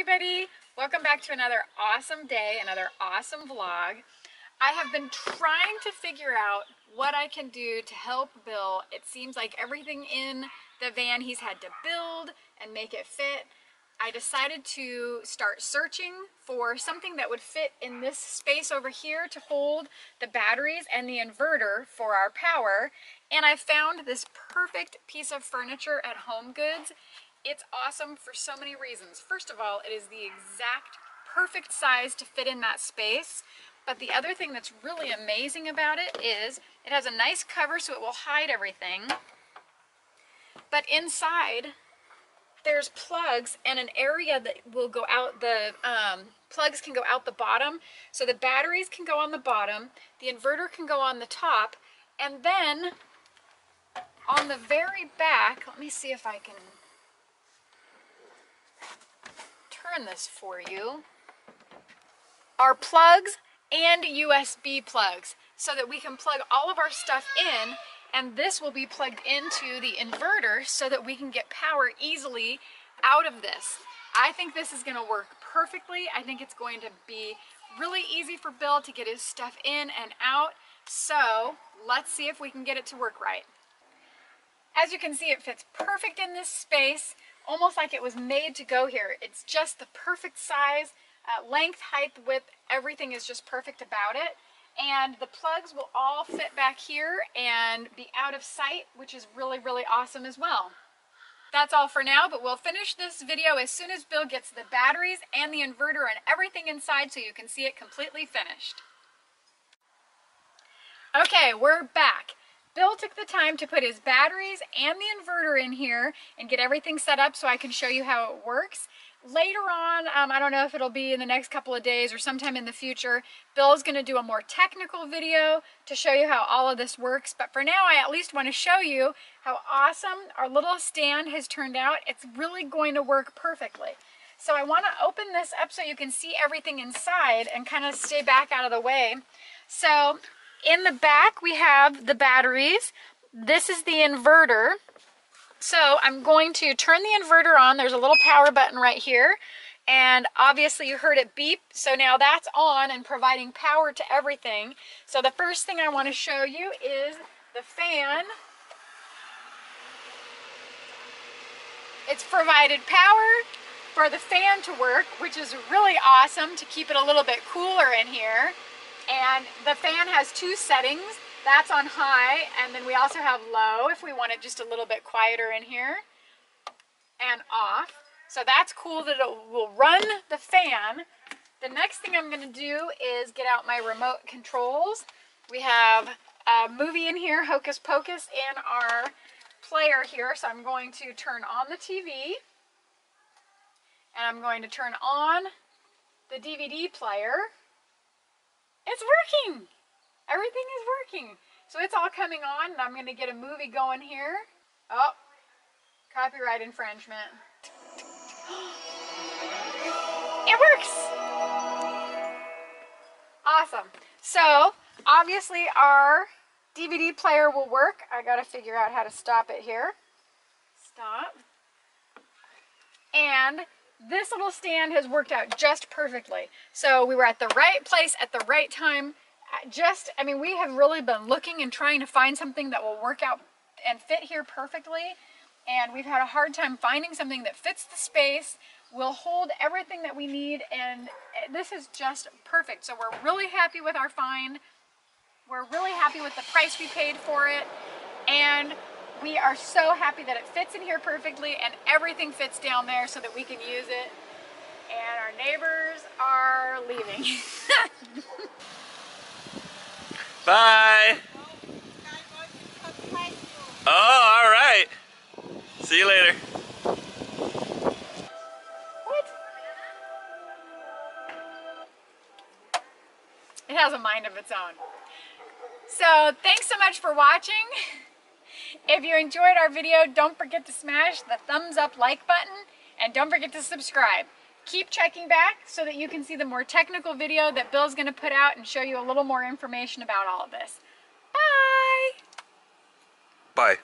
everybody, welcome back to another awesome day, another awesome vlog. I have been trying to figure out what I can do to help Bill. It seems like everything in the van he's had to build and make it fit. I decided to start searching for something that would fit in this space over here to hold the batteries and the inverter for our power, and I found this perfect piece of furniture at Home Goods. It's awesome for so many reasons. First of all, it is the exact perfect size to fit in that space, but the other thing that's really amazing about it is it has a nice cover so it will hide everything, but inside there's plugs and an area that will go out. The plugs can go out the bottom, so the batteries can go on the bottom, the inverter can go on the top, and then on the very back, let me see if I can turn this for you, are plugs and USB plugs so that we can plug all of our stuff in, and this will be plugged into the inverter so that we can get power easily out of this. I think this is gonna work perfectly. I think it's going to be really easy for Bill to get his stuff in and out. So let's see if we can get it to work right. As you can see, it fits perfect in this space, almost like it was made to go here. It's just the perfect size, length, height, width, everything is just perfect about it. And the plugs will all fit back here and be out of sight, which is really, really awesome as well. That's all for now, but we'll finish this video as soon as Bill gets the batteries and the inverter and everything inside so you can see it completely finished. Okay, we're back. Bill took the time to put his batteries and the inverter in here and get everything set up so I can show you how it works. Later on, I don't know if it'll be in the next couple of days or sometime in the future, Bill's going to do a more technical video to show you how all of this works. But for now, I at least want to show you how awesome our little stand has turned out. It's really going to work perfectly. So I want to open this up so you can see everything inside and kind of stay back out of the way. So in the back, we have the batteries. This is the inverter. So I'm going to turn the inverter on. There's a little power button right here, and obviously you heard it beep, so now that's on and providing power to everything. So the first thing I want to show you is the fan. It's provided power for the fan to work, which is really awesome to keep it a little bit cooler in here. And the fan has two settings. That's on high, and then we also have low if we want it just a little bit quieter in here, and off. So that's cool that it will run the fan. The next thing I'm going to do is get out my remote controls. We have a movie in here, Hocus Pocus, and our player here. So I'm going to turn on the TV, and I'm going to turn on the DVD player. It's working! Everything is working. So it's all coming on, and I'm going to get a movie going here. Oh, copyright infringement. It works! Awesome. So obviously our DVD player will work. I got to figure out how to stop it here. Stop. And this little stand has worked out just perfectly. So we were at the right place at the right time. I mean, we have really been looking and trying to find something that will work out and fit here perfectly, and we've had a hard time finding something that fits the space, will hold everything that we need, and this is just perfect. So we're really happy with our find. We're really happy with the price we paid for it, and we are so happy that it fits in here perfectly and everything fits down there so that we can use it. And our neighbors are leaving. Bye. Oh, all right. See you later. What? It has a mind of its own. So thanks so much for watching. If you enjoyed our video, don't forget to smash the thumbs up like button, and don't forget to subscribe. Keep checking back so that you can see the more technical video that Bill's going to put out and show you a little more information about all of this. Bye! Bye.